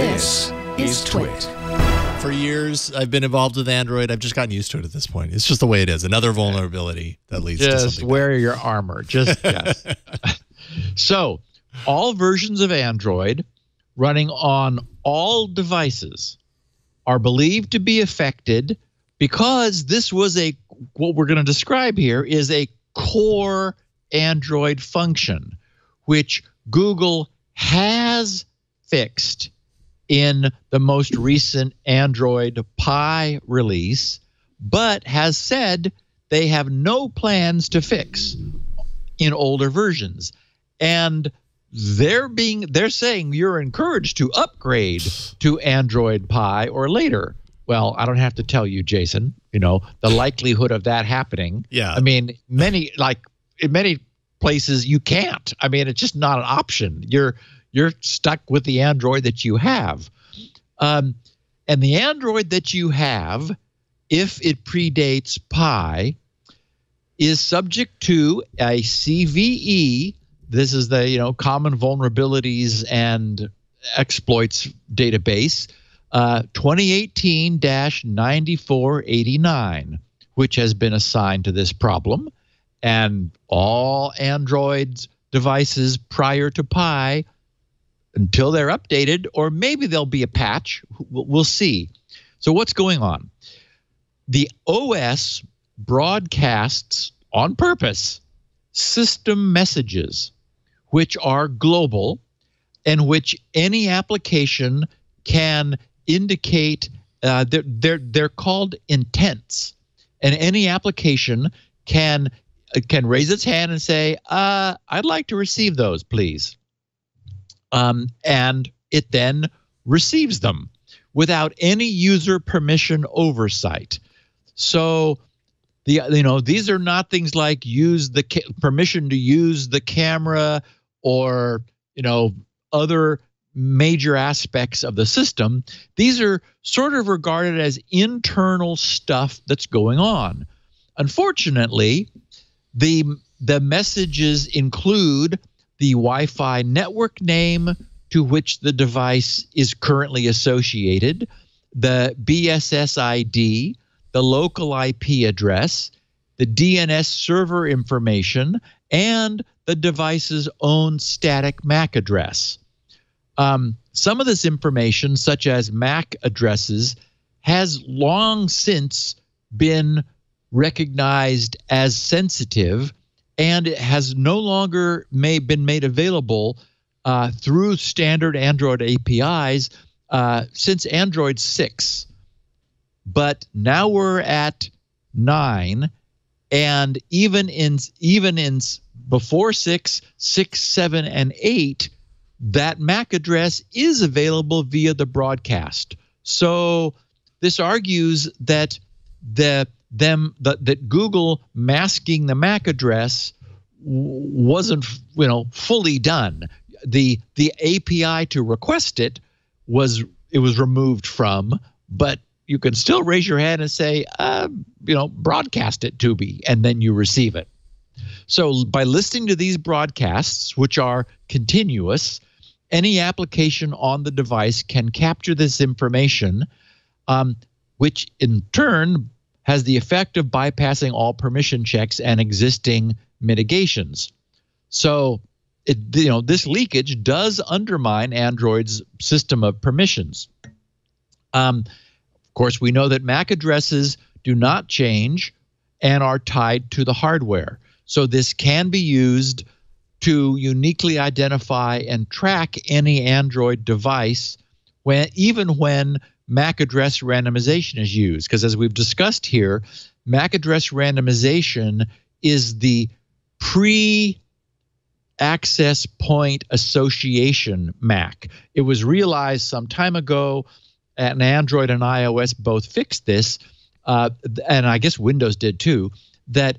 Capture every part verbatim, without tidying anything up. This is Twit. For years, I've been involved with Android. I've just gotten used to it at this point. It's just the way it is. Another vulnerability that leads just to something. Just wear bad. your armor. Just yes. So, all versions of Android running on all devices are believed to be affected because this was a what we're going to describe here is a core Android function, which Google has fixed in the most recent Android Pie release, but has said they have no plans to fix in older versions. And they're being they're saying you're encouraged to upgrade to Android Pie or later. Well, I don't have to tell you, Jason, you know, the likelihood of that happening. Yeah. I mean, many like in many places you can't. I mean, it's just not an option. You're You're stuck with the Android that you have. Um, and the Android that you have, if it predates Pi, is subject to a C V E. This is the, you know, Common Vulnerabilities and Exploits Database, uh, twenty eighteen dash ninety-four eighty-nine, which has been assigned to this problem. And all Android devices prior to Pi, until they're updated, or maybe there'll be a patch. We'll see. So what's going on? The O S broadcasts on purpose system messages, which are global and which any application can indicate. Uh, they're, they're, they're called intents, and any application can, can raise its hand and say, uh, I'd like to receive those, please. Um, and it then receives them without any user permission oversight. So, the you know, these are not things like use the ca permission to use the camera or, you know, other major aspects of the system. These are sort of regarded as internal stuff that's going on. Unfortunately, the, the messages include the Wi-Fi network name to which the device is currently associated, the B S S I D, the local I P address, the D N S server information, and the device's own static M A C address. Um, some of this information, such as M A C addresses, has long since been recognized as sensitive, and it has no longer may, been made available uh, through standard Android A P Is uh, since Android six. But now we're at nine, and even in even in before six, six, seven, and eight, that M A C address is available via the broadcast. So this argues that the them that, that Google masking the M A C address wasn't, you know, fully done. The the A P I to request it was it was removed from, but you can still raise your hand and say, uh, you know, broadcast it to me, and then you receive it. So by listening to these broadcasts, which are continuous, any application on the device can capture this information, um, which in turn has the effect of bypassing all permission checks and existing mitigations. So, it, you know, this leakage does undermine Android's system of permissions. Um, of course, we know that M A C addresses do not change and are tied to the hardware. So this can be used to uniquely identify and track any Android device, when even when M A C address randomization is used, because as we've discussed here, M A C address randomization is the pre-access point association M A C. It was realized some time ago, and Android and iOS both fixed this, uh, and I guess Windows did too, that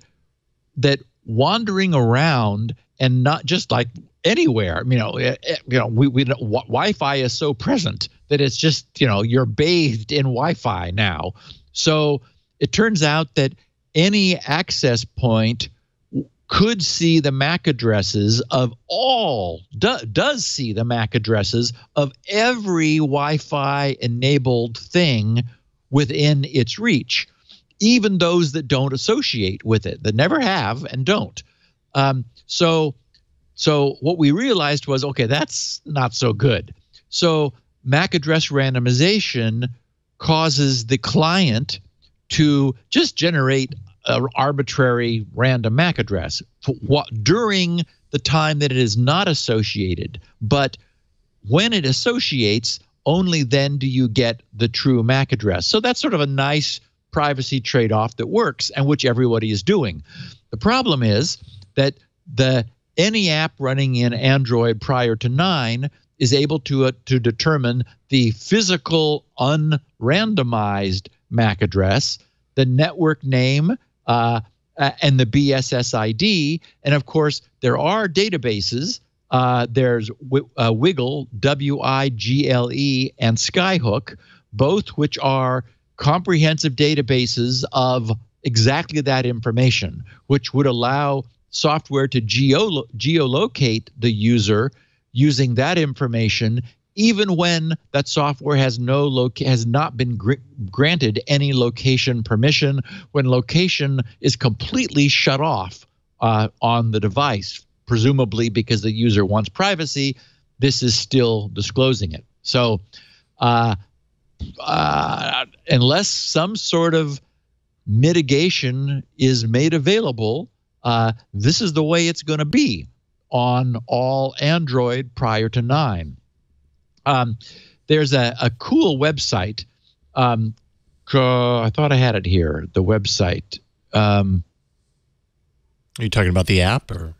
that wandering around and not just like anywhere, you know, you know, we, we Wi-Fi is so present that it's just, you know, you're bathed in Wi-Fi now. So it turns out that any access point could see the M A C addresses of all, do, does see the M A C addresses of every Wi-Fi enabled thing within its reach, even those that don't associate with it, that never have and don't. Um, so, so what we realized was, okay, that's not so good. So M A C address randomization causes the client to just generate an arbitrary random M A C address for what, during the time that it is not associated. But when it associates, only then do you get the true M A C address. So that's sort of a nice privacy trade-off that works and which everybody is doing. The problem is that the any app running in Android prior to nine is able to uh, to determine the physical unrandomized M A C address, the network name, uh, and the B S S I D. And of course, there are databases. Uh, there's w uh, Wigle, W I G L E, and Skyhook, both which are comprehensive databases of exactly that information, which would allow software to geo geolocate the user using that information, even when that software has no loc has not been gr granted any location permission, when location is completely shut off uh, on the device, presumably because the user wants privacy. This is still disclosing it. So uh, uh, unless some sort of mitigation is made available, uh, this is the way it's going to be on all Android prior to nine. Um, there's a, a cool website. Um, uh, I thought I had it here, the website. Um, Are you talking about the app? Or?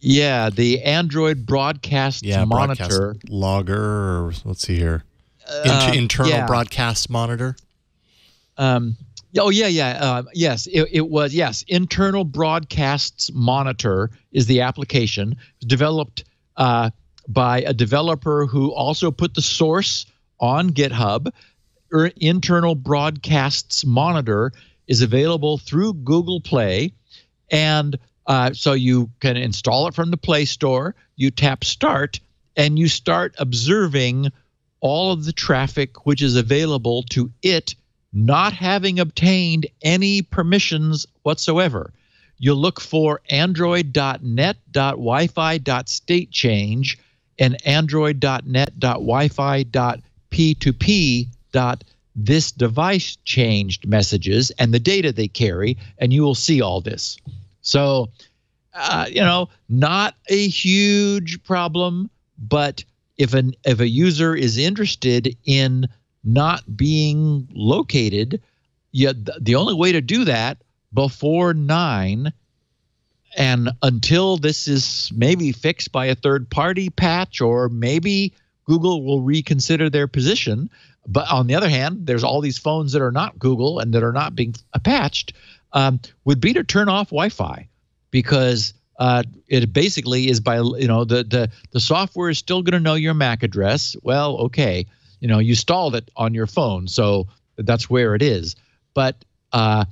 Yeah, the Android Broadcasts yeah, Monitor. Broadcast Logger, or let's see here. Inter uh, internal yeah. Broadcasts Monitor? Um, oh, yeah, yeah. Uh, yes, it, it was. Yes, Internal Broadcasts Monitor is the application. It was developed uh by a developer who also put the source on GitHub. Internal Broadcasts Monitor is available through Google Play. And uh, so you can install it from the Play Store. You tap Start, and you start observing all of the traffic which is available to it, not having obtained any permissions whatsoever. You'll look for android dot net dot wifi dot state change and android dot net dot wifi dot p two p dot this device changed messages and the data they carry, and you will see all this. So, uh, you know, not a huge problem, but if an if a user is interested in not being located, yeah, th the only way to do that before nine, and until this is maybe fixed by a third-party patch, or maybe Google will reconsider their position. But on the other hand, there's all these phones that are not Google and that are not being patched, um, would be to turn off Wi-Fi, because uh, it basically is by, you know, the, the, the software is still going to know your M A C address. Well, okay, you know, you stalled it on your phone, so that's where it is. But uh,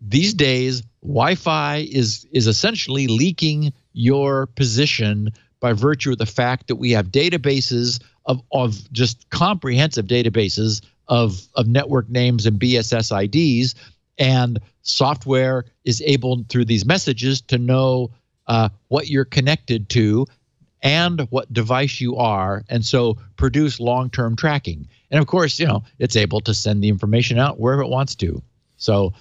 these days, Wi-Fi is is essentially leaking your position by virtue of the fact that we have databases of of just comprehensive databases of of network names and B S S I Ds, and software is able through these messages to know uh, what you're connected to and what device you are, and so produce long-term tracking. And of course, you know, it's able to send the information out wherever it wants to. So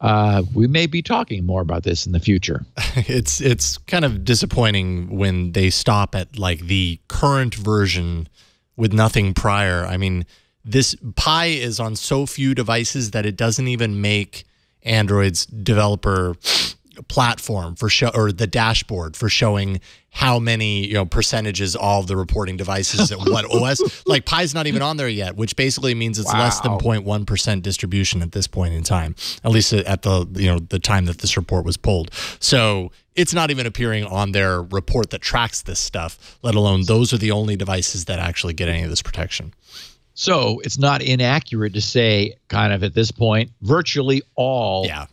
Uh, we may be talking more about this in the future. It's it's kind of disappointing when they stop at like the current version with nothing prior. I mean, this Pi is on so few devices that it doesn't even make Android's developer platform for show, or the dashboard for showing how many, you know, percentages all of the reporting devices at what O S. Like Pi's not even on there yet, which basically means it's wow. less than zero point one percent distribution at this point in time, at least at the, you know, the time that this report was pulled. So it's not even appearing on their report that tracks this stuff, let alone those are the only devices that actually get any of this protection. So it's not inaccurate to say, kind of at this point, virtually all yeah.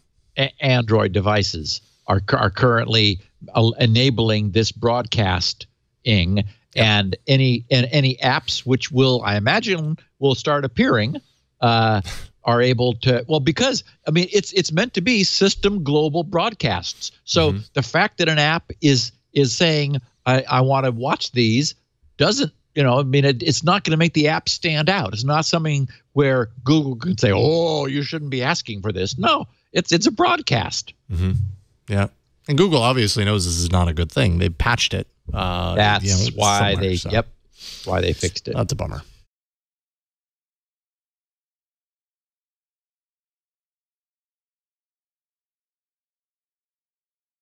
Android devices are are currently uh, enabling this broadcasting, yep. and any and any apps which will, I imagine, will start appearing. Uh, are able to, well, because, I mean, it's it's meant to be system global broadcasts. So mm-hmm. the fact that an app is is saying, I, I want to watch these doesn't, you know, I mean, it, it's not going to make the app stand out. It's not something where Google can say, oh, you shouldn't be asking for this. No, it's it's a broadcast. Mm-hmm. Yeah. And Google obviously knows this is not a good thing. They patched it. Uh, That's you know, why they, so. yep, why they fixed it. That's a bummer.